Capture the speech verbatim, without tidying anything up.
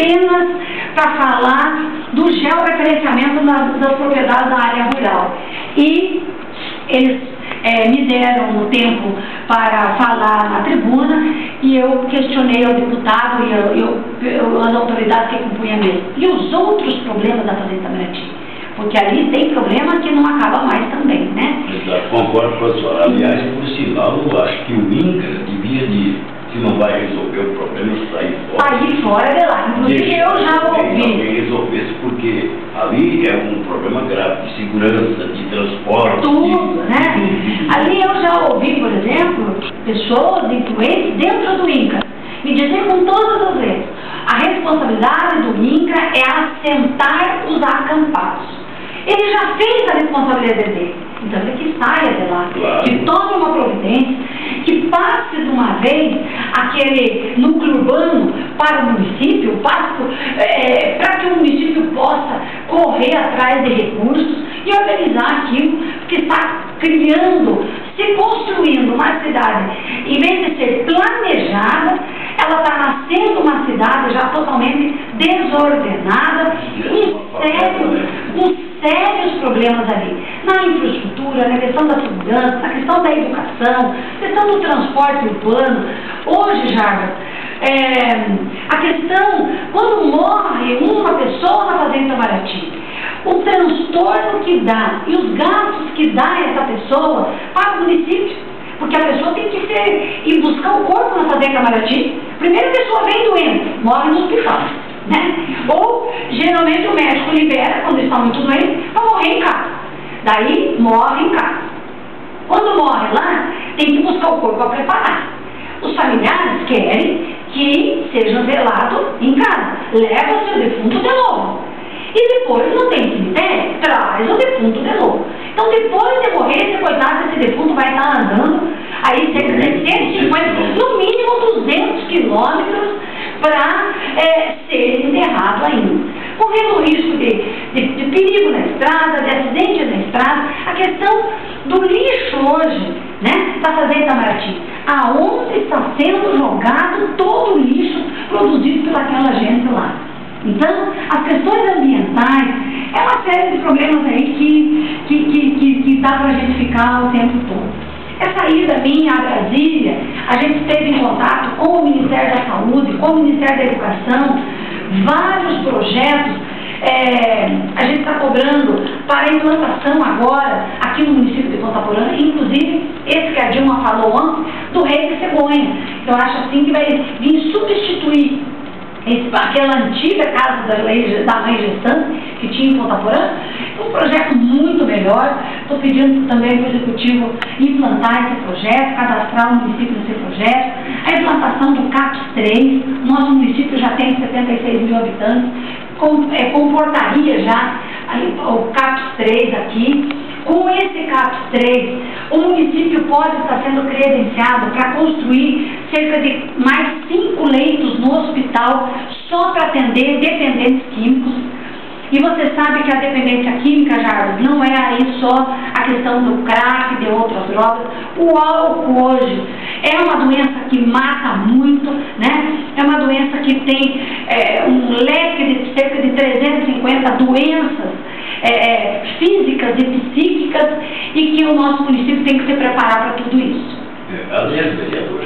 apenas para falar do georreferenciamento das, das propriedades da área rural. E eles é, me deram um tempo para falar na tribuna e eu questionei ao deputado e eu, eu, eu, as autoridades que compunham mesmo. E os outros problemas da Fazenda Maratilha? Porque ali tem problema que não acaba mais também, né? Exato, concordo com a senhora. Aliás, por sinal, eu acho que o INCRA devia de, se não vai resolver o problema, sair fora. Sair fora de lá, inclusive eu já ouvi. Alguém resolvesse, porque ali é um problema grave de segurança, de transporte. Tudo, de... né? Ali eu já ouvi, por exemplo, pessoas influentes dentro do INCRA me dizer com todas as vezes: a responsabilidade do INCRA é assentar os acampados. Ele já fez a responsabilidade dele, então é que saia de lá, claro. Que tome uma providência, que passe de uma vez aquele núcleo urbano para o município, passe, é, para que o município possa correr atrás de recursos e organizar aquilo que está criando, se construindo uma cidade, em vez de ser planejada, ela está nascendo uma cidade já totalmente desordenada, com sérios, com sérios problemas ali, na infraestrutura, na questão da segurança, na questão da educação, na questão do transporte urbano. Hoje, Jarvis, é, a questão, quando morre uma pessoa na Fazenda Itamaraty, o transtorno que dá e os gastos que dá essa pessoa para o município. Porque a pessoa tem que ser, ir buscar o corpo na Fazenda Maratilha. Primeiro a pessoa vem doente, morre no hospital, né? Ou, geralmente, o médico libera quando está muito doente para morrer em casa. Daí, morre em casa. Quando morre lá, tem que buscar o corpo para preparar. Os familiares querem que seja velado em casa. Leva o seu defunto de novo. E depois, não tem cemitério, traz o defunto de novo. Então, depois de morrer, esse coitado, esse defunto vai estar andando aí cerca de cento e cinquenta, no mínimo duzentos quilômetros para é, ser enterrado ainda. Correndo o risco de, de, de perigo na estrada, de acidente na estrada, a questão do lixo hoje, né, da Fazenda Itamaraty, aonde está sendo jogado todo o lixo produzido pelaquela gente lá. Então, as questões ambientais, é uma série de problemas aí que, que, que, que, que dá para a gente ficar o tempo todo. Essa ida minha a Brasília, a gente esteve em contato com o Ministério da Saúde, com o Ministério da Educação, vários projetos. É, a gente está cobrando para a implantação agora, aqui no município de Ponta Porã, inclusive esse que a Dilma falou antes, do Rei de Cegonha. Eu acho assim que vai vir substituir Esse, aquela antiga casa da, da mãe gestante que tinha em Ponta Porã, um projeto muito melhor. Estou pedindo também para o Executivo implantar esse projeto, cadastrar o município nesse projeto. A implantação do CAPS três, nosso município já tem setenta e seis mil habitantes, com, é, comportaria já aí, o CAPS três aqui. Com esse CAPS três, o município pode estar sendo credenciado para construir cerca de mais cinco leitos no hospital só para atender dependentes químicos. E você sabe que a dependência química, Jardim, não é aí só a questão do crack, de outras drogas. O álcool hoje é uma doença que mata muito, né? É uma doença que tem é, um leque de cerca de trezentas e cinquenta doenças é, físicas e psíquicas, e que o nosso município tem que se preparar para tudo isso. É, aliás, vereador,